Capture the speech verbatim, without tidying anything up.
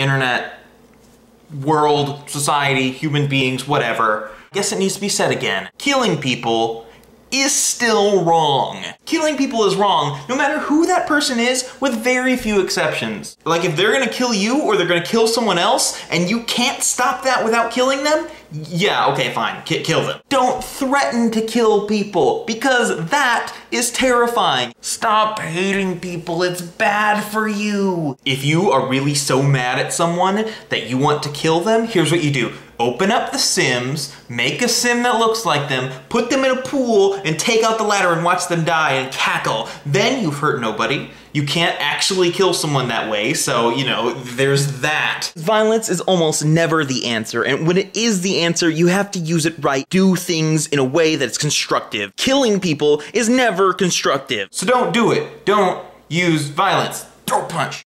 internet world, society, human beings, whatever. I guess it needs to be said again. Killing people is still wrong. Killing people is wrong, no matter who that person is, with very few exceptions. Like, if they're gonna kill you or they're gonna kill someone else and you can't stop that without killing them, yeah, okay, fine, K- kill them. Don't threaten to kill people, because that is terrifying. Stop hating people, it's bad for you. If you are really so mad at someone that you want to kill them, here's what you do. Open up the Sims, make a Sim that looks like them, put them in a pool, and take out the ladder and watch them die and cackle. Then you've hurt nobody. You can't actually kill someone that way, so, you know, there's that. Violence is almost never the answer, and when it is the answer, you have to use it right. Do things in a way that's constructive. Killing people is never constructive. So don't do it. Don't use violence. Don't punch.